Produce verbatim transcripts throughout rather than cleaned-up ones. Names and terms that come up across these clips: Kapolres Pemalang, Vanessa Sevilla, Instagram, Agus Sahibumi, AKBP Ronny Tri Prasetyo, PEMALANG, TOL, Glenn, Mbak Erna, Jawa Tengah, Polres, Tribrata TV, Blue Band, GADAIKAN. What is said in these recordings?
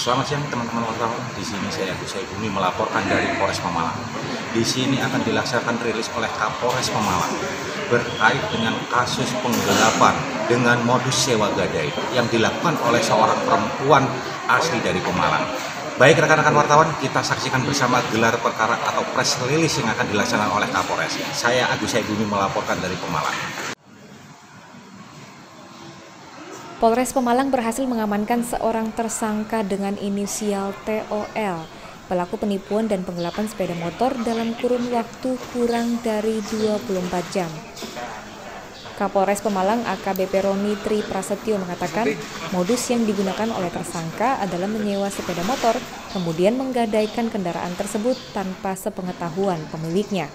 Selamat siang teman-teman wartawan. Di sini saya Agus Sahibumi melaporkan dari Kapolres Pemalang. Di sini akan dilaksanakan rilis oleh Kapolres Pemalang berkait dengan kasus penggelapan dengan modus sewa gadai yang dilakukan oleh seorang perempuan asli dari Pemalang. Baik rekan-rekan wartawan, kita saksikan bersama gelar perkara atau press release yang akan dilaksanakan oleh Kapolres. Saya Agus Sahibumi melaporkan dari Pemalang. Polres Pemalang berhasil mengamankan seorang tersangka dengan inisial T O L, pelaku penipuan dan penggelapan sepeda motor dalam kurun waktu kurang dari dua puluh empat jam. Kapolres Pemalang A K B P Ronny Tri Prasetyo mengatakan modus yang digunakan oleh tersangka adalah menyewa sepeda motor, kemudian menggadaikan kendaraan tersebut tanpa sepengetahuan pemiliknya.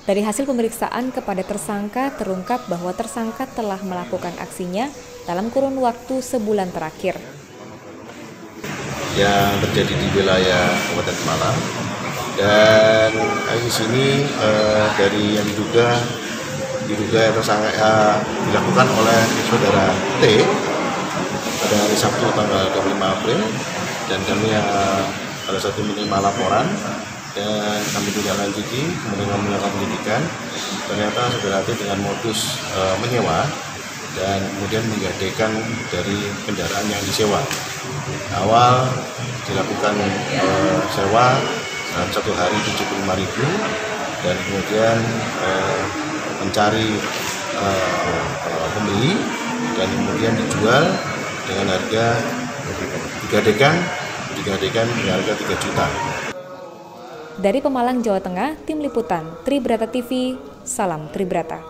Dari hasil pemeriksaan kepada tersangka terungkap bahwa tersangka telah melakukan aksinya dalam kurun waktu sebulan terakhir. Yang terjadi di wilayah Kabupaten Pemalang, dan di sini eh, dari yang diduga diduga tersangka eh, dilakukan oleh saudara T pada hari Sabtu tanggal dua puluh lima April, dan kami eh, pada saat itu menerima laporan. Dan kami juga lanjuti kemudian melakukan penyidikan, ternyata saudara T dengan modus e, menyewa dan kemudian menggadaikan dari kendaraan yang disewa. Awal dilakukan e, sewa dalam satu hari tujuh puluh lima ribu, dan kemudian e, mencari e, pembeli dan kemudian dijual dengan harga digadaikan digadaikan dengan harga tiga juta. Dari Pemalang, Jawa Tengah, Tim Liputan Tribrata T V, Salam Tribrata.